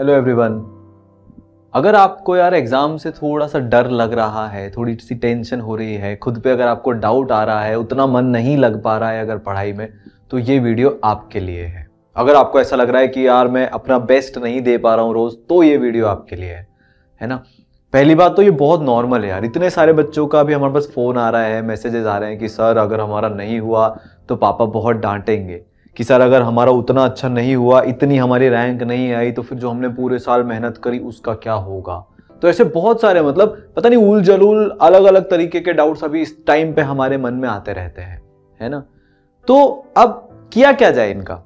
Hello everyone, अगर आपको यार एग्ज़ाम से थोड़ा सा डर लग रहा है, थोड़ी सी टेंशन हो रही है, खुद पे अगर आपको डाउट आ रहा है, उतना मन नहीं लग पा रहा है अगर पढ़ाई में, तो ये वीडियो आपके लिए है। अगर आपको ऐसा लग रहा है कि यार मैं अपना बेस्ट नहीं दे पा रहा हूँ रोज़, तो ये वीडियो आपके लिए है ना। पहली बात तो ये बहुत नॉर्मल है यार, इतने सारे बच्चों का भी हमारे पास फ़ोन आ रहा है, मैसेजेस आ रहे हैं कि सर अगर हमारा नहीं हुआ तो पापा बहुत डांटेंगे, कि सर अगर हमारा उतना अच्छा नहीं हुआ, इतनी हमारी रैंक नहीं आई, तो फिर जो हमने पूरे साल मेहनत करी उसका क्या होगा। तो ऐसे बहुत सारे मतलब पता नहीं उल जलूल अलग अलग तरीके के डाउट्स अभी इस टाइम पे हमारे मन में आते रहते हैं, है ना। तो अब किया क्या जाए इनका,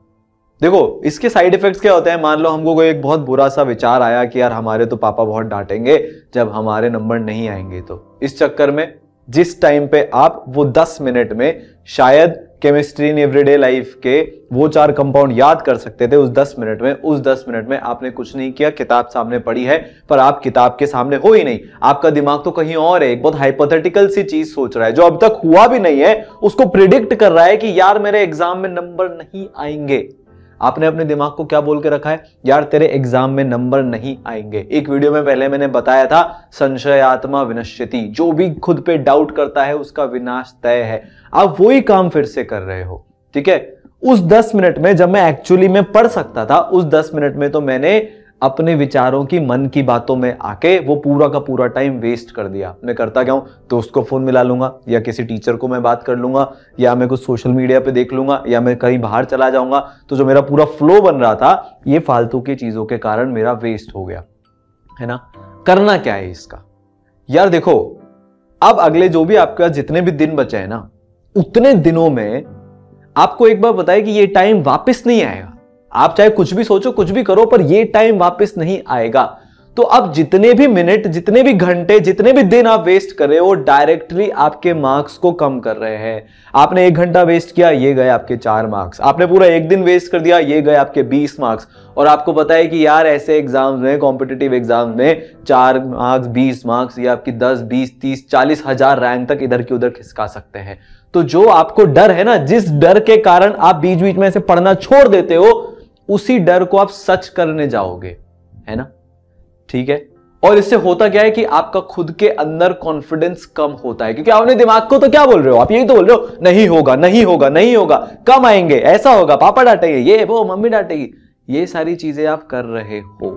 देखो इसके साइड इफेक्ट्स क्या होते हैं। मान लो हमको कोई एक बहुत बुरा सा विचार आया कि यार हमारे तो पापा बहुत डांटेंगे जब हमारे नंबर नहीं आएंगे, तो इस चक्कर में जिस टाइम पे आप वो 10 मिनट में शायद केमिस्ट्री इन एवरीडे लाइफ के वो 4 कंपाउंड याद कर सकते थे, उस 10 मिनट में आपने कुछ नहीं किया। किताब सामने पड़ी है पर आप किताब के सामने हो ही नहीं, आपका दिमाग तो कहीं और है, एक बहुत हाइपोथेटिकल सी चीज सोच रहा है जो अब तक हुआ भी नहीं है, उसको प्रिडिक्ट कर रहा है कि यार मेरे एग्जाम में नंबर नहीं आएंगे। आपने अपने दिमाग को क्या बोल के रखा है, यार तेरे एग्जाम में नंबर नहीं आएंगे। एक वीडियो में पहले मैंने बताया था, संशयात्मा विनश्यति, जो भी खुद पे डाउट करता है उसका विनाश तय है। आप वही काम फिर से कर रहे हो, ठीक है। उस 10 मिनट में जब मैं एक्चुअली में पढ़ सकता था, उस 10 मिनट में तो मैंने अपने विचारों की मन की बातों में आके वो पूरा का पूरा टाइम वेस्ट कर दिया। मैं करता क्या हूँ, दोस्त को फ़ोन मिला लूँगा, या किसी टीचर को मैं बात कर लूँगा, या मैं कुछ सोशल मीडिया पे देख लूँगा, या मैं कहीं बाहर चला जाऊँगा। तो जो मेरा पूरा फ्लो बन रहा था, ये फालतू की चीज़ों के कारण मेरा वेस्ट हो गया, है ना। करना क्या है इसका यार, देखो अब अगले जो भी आपके पास जितने भी दिन बचे हैं ना, उतने दिनों में आपको एक बार बताया कि ये टाइम वापस नहीं आएगा। आप चाहे कुछ भी सोचो, कुछ भी करो, पर ये टाइम वापस नहीं आएगा। तो अब जितने भी मिनट, जितने भी घंटे, जितने भी दिन आप वेस्ट कर रहे हो, डायरेक्टली आपके मार्क्स को कम कर रहे हैं। आपने 1 घंटा वेस्ट किया, ये गए आपके 4 मार्क्स। आपने पूरा एक दिन वेस्ट कर दिया, ये गए आपके 20 मार्क्स। और आपको पता है कि यार ऐसे एग्जाम्स में, कॉम्पिटिटिव एग्जाम्स में 4 मार्क्स, 20 मार्क्स, ये आपकी 10, 20, 30, 40,000 रैंक तक इधर की उधर खिसका सकते हैं। तो जो आपको डर है ना, जिस डर के कारण आप बीच बीच में ऐसे पढ़ना छोड़ देते हो, उसी डर को आप सच करने जाओगे, है ना, ठीक है। और इससे होता क्या है कि आपका खुद के अंदर कॉन्फिडेंस कम होता है, क्योंकि आपने दिमाग को तो क्या बोल रहे हो, आप यही तो बोल रहे हो, नहीं होगा, नहीं होगा, नहीं होगा, कम आएंगे, ऐसा होगा, पापा डांटेंगे, ये वो, मम्मी डांटेगी, ये सारी चीजें आप कर रहे हो,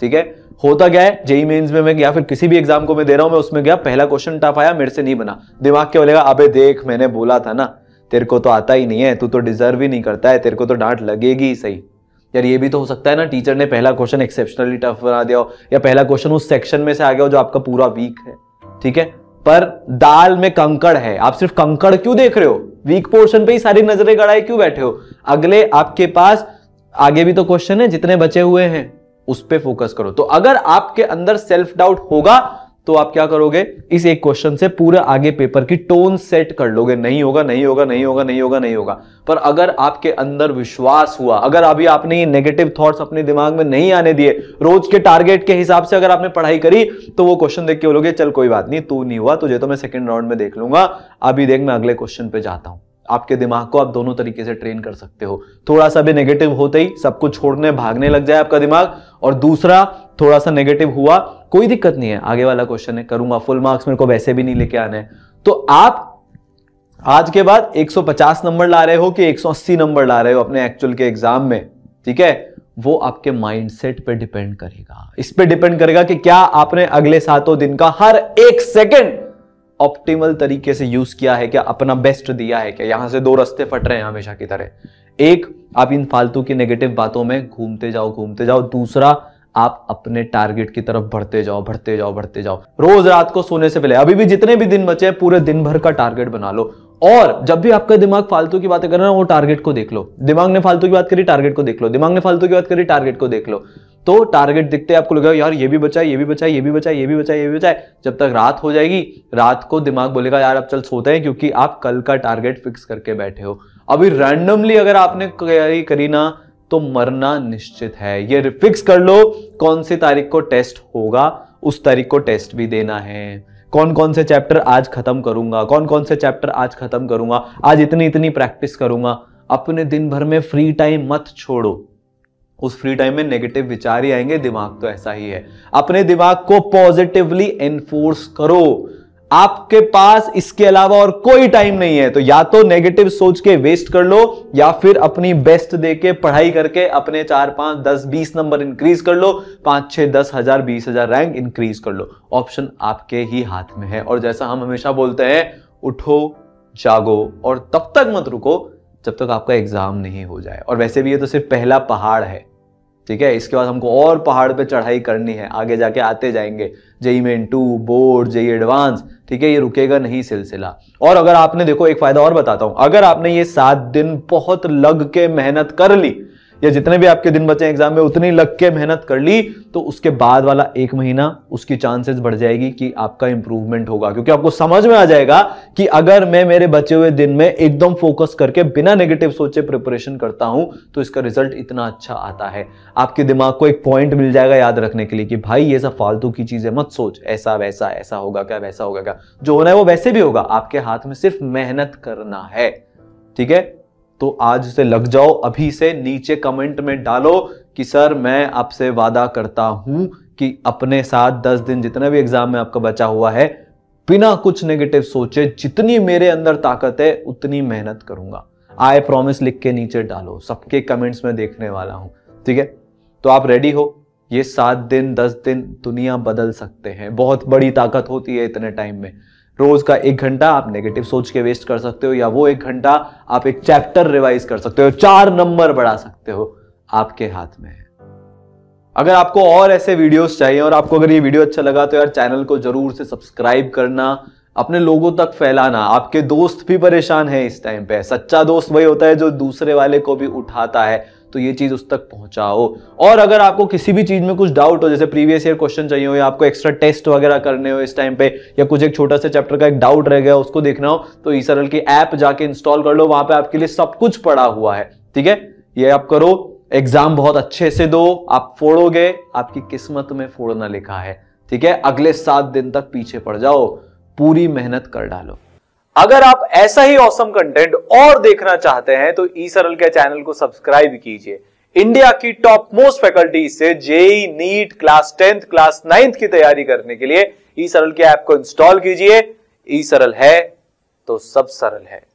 ठीक है। होता क्या है, जेईई मेंस में मैं या फिर किसी भी एग्जाम को मैं दे रहा हूं, मैं उसमें गया, पहला क्वेश्चन टफ आया, मेरे से नहीं बना, दिमाग क्या बोलेगा, अबे देख मैंने बोला था ना, तेरे को तो आता ही नहीं है, तू तो डिजर्व ही नहीं करता है, तेरे को तो डांट लगेगी ही सही। यार ये भी तो हो सकता है ना, टीचर ने पहला क्वेश्चन एक्सेप्शनली टफ बना दिया हो, या पहला क्वेश्चन उस सेक्शन में से आ गया हो जो आपका पूरा वीक है, ठीक है। पर दाल में कंकड़ है, आप सिर्फ कंकड़ क्यों देख रहे हो, वीक पोर्शन पे ही सारी नजरें गड़ाए क्यों बैठे हो। अगले आपके पास आगे भी तो क्वेश्चन है, जितने बचे हुए हैं उस पर फोकस करो। तो अगर आपके अंदर सेल्फ डाउट होगा तो आप क्या करोगे, इस एक क्वेश्चन से पूरा आगे पेपर की टोन सेट कर लोगे, नहीं होगा, नहीं होगा, नहीं होगा, नहीं होगा, नहीं होगा। पर अगर आपके अंदर विश्वास हुआ, अगर अभी आपने ये नेगेटिव थॉट्स अपने दिमाग में नहीं आने दिए, रोज के टारगेट के हिसाब से अगर आपने पढ़ाई करी, तो वो क्वेश्चन देख के बोलोगे चल कोई बात नहीं, तू नहीं हुआ तुझे तो मैं सेकेंड राउंड में देख लूंगा, अभी देख मैं अगले क्वेश्चन पे जाता हूँ। आपके दिमाग को आप दोनों तरीके से ट्रेन कर सकते हो। थोड़ा सा भी नेगेटिव होते ही सब कुछ छोड़ने भागने लग जाए आपका दिमाग, और दूसरा थोड़ा सा नेगेटिव हुआ, कोई दिक्कत नहीं है, आगे वाला क्वेश्चन है, करूंगा, फुल मार्क्स मेरे को वैसे भी नहीं लेके आना है। तो आप आज के बाद 150 नंबर ला रहे हो कि 180 नंबर ला रहे हो अपने एक्चुअल के एग्जाम में, ठीक है, वो आपके माइंडसेट पे डिपेंड करेगा। इस पे डिपेंड करेगा कि क्या आपने अगले 7 दिन का हर एक सेकेंड ऑप्टिमल तरीके से यूज किया है, क्या अपना बेस्ट दिया है। क्या यहां से 2 रास्ते फट रहे हैं हमेशा की तरह, एक आप इन फालतू की नेगेटिव बातों में घूमते जाओ घूमते जाओ, दूसरा आप अपने टारगेट की तरफ बढ़ते जाओ बढ़ते जाओ बढ़ते जाओ। रोज रात को सोने से पहले, अभी भी जितने भी दिन बचे हैं, पूरे दिन भर का टारगेट बना लो, और जब भी आपका दिमाग फालतू की बातें कर रहा है वो टारगेट को देख लो, दिमाग ने फालतू की बात करी टारगेट को देख लो, दिमाग ने फालतू की बात करी टारगेट को देख लो। तो टारगेट दिखते आपको लगेगा यार ये भी बचा है, ये भी बचा है, ये भी बचा है, ये भी बचा है, ये भी बचा है। जब तक रात हो जाएगी, रात को दिमाग बोलेगा यार अब चल सोते हैं, क्योंकि आप कल का टारगेट फिक्स करके बैठे हो। अभी रैंडमली अगर आपने तैयारी करी ना तो मरना निश्चित है। ये फिक्स कर लो कौन सी तारीख को टेस्ट होगा, उस तारीख को टेस्ट भी देना है, कौन कौन से चैप्टर आज खत्म करूंगा, कौन कौन से चैप्टर आज खत्म करूंगा, आज इतनी इतनी प्रैक्टिस करूंगा। अपने दिन भर में फ्री टाइम मत छोड़ो, उस फ्री टाइम में नेगेटिव विचार ही आएंगे, दिमाग तो ऐसा ही है। अपने दिमाग को पॉजिटिवली एनफोर्स करो, आपके पास इसके अलावा और कोई टाइम नहीं है। तो या तो नेगेटिव सोच के वेस्ट कर लो या फिर अपनी बेस्ट देके पढ़ाई करके अपने 4, 5, 10, 20 नंबर इंक्रीज कर लो, 5, 6, 10 हजार 20 हजार रैंक इंक्रीज कर लो। ऑप्शन आपके ही हाथ में है। और जैसा हम हमेशा बोलते हैं, उठो, जागो और तब तक मत रुको जब तक आपका एग्जाम नहीं हो जाए। और वैसे भी ये तो सिर्फ पहला पहाड़ है, ठीक है, इसके बाद हमको और पहाड़ पे चढ़ाई करनी है, आगे जाके आते जाएंगे, JEE Main 2, board, JEE advance, ठीक है, ये रुकेगा नहीं सिलसिला। और अगर आपने, देखो एक फायदा और बताता हूं, अगर आपने ये 7 दिन बहुत लग के मेहनत कर ली, या जितने भी आपके दिन बचे एग्जाम में उतनी लग के मेहनत कर ली, तो उसके बाद वाला 1 महीना उसकी चांसेस बढ़ जाएगी कि आपका इंप्रूवमेंट होगा, क्योंकि आपको समझ में आ जाएगा कि अगर मैं मेरे बचे हुए दिन में एकदम फोकस करके बिना नेगेटिव सोचे प्रिपरेशन करता हूं तो इसका रिजल्ट इतना अच्छा आता है। आपके दिमाग को एक पॉइंट मिल जाएगा याद रखने के लिए कि भाई ये सब फालतू की चीजें मत सोच, ऐसा वैसा, ऐसा होगा क्या, वैसा होगा क्या, जो होना है वो वैसे भी होगा, आपके हाथ में सिर्फ मेहनत करना है, ठीक है। तो आज से लग जाओ, अभी से नीचे कमेंट में डालो कि सर मैं आपसे वादा करता हूं कि अपने साथ 10 दिन जितने भी एग्जाम में आपका बचा हुआ है बिना कुछ नेगेटिव सोचे जितनी मेरे अंदर ताकत है उतनी मेहनत करूंगा, आई प्रॉमिस लिख के नीचे डालो, सबके कमेंट्स में देखने वाला हूं, ठीक है। तो आप रेडी हो, ये 7 दिन 10 दिन दुनिया बदल सकते हैं, बहुत बड़ी ताकत होती है इतने टाइम में। रोज का 1 घंटा आप नेगेटिव सोच के वेस्ट कर सकते हो, या वो 1 घंटा आप एक चैप्टर रिवाइज कर सकते हो, 4 नंबर बढ़ा सकते हो, आपके हाथ में है। अगर आपको और ऐसे वीडियोस चाहिए, और आपको अगर ये वीडियो अच्छा लगा तो यार चैनल को जरूर से सब्सक्राइब करना, अपने लोगों तक फैलाना। आपके दोस्त भी परेशान है इस टाइम पे, सच्चा दोस्त वही होता है जो दूसरे वाले को भी उठाता है, तो ये चीज उस तक पहुंचाओ। और अगर आपको किसी भी चीज में कुछ डाउट हो, जैसे प्रीवियस ईयर क्वेश्चन चाहिए हो, या आपको एक्स्ट्रा टेस्ट वगैरह करने हो इस टाइम पे, या कुछ एक छोटा सा चैप्टर का एक डाउट रह गया उसको देखना हो, तो ईसरल की ऐप जाके इंस्टॉल कर लो, वहां पे आपके लिए सब कुछ पड़ा हुआ है, ठीक है। ये आप करो, एग्जाम बहुत अच्छे से दो, आप फोड़ोगे, आपकी किस्मत में फोड़ना लिखा है, ठीक है। अगले 7 दिन तक पीछे पड़ जाओ, पूरी मेहनत कर डालो। अगर आप ऐसा ही ऑसम कंटेंट और देखना चाहते हैं तो eSaral के चैनल को सब्सक्राइब कीजिए। इंडिया की टॉप मोस्ट फैकल्टी से JEE, NEET, class 10th, class 9th की तैयारी करने के लिए eSaral के ऐप को इंस्टॉल कीजिए। eSaral है तो सब सरल है।